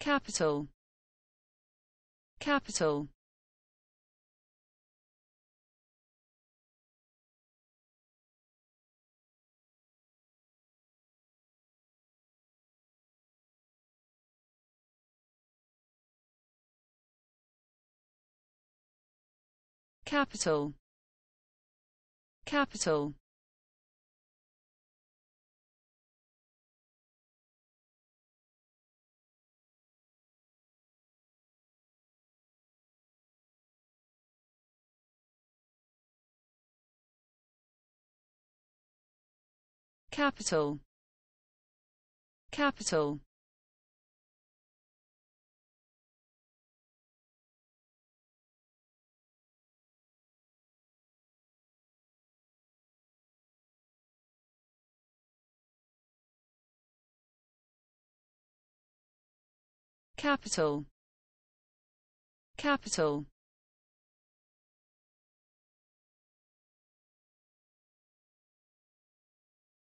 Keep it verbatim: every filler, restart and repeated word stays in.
Capitol. Capitol. Capitol. Capitol. Capitol. Capitol. Capitol. Capitol.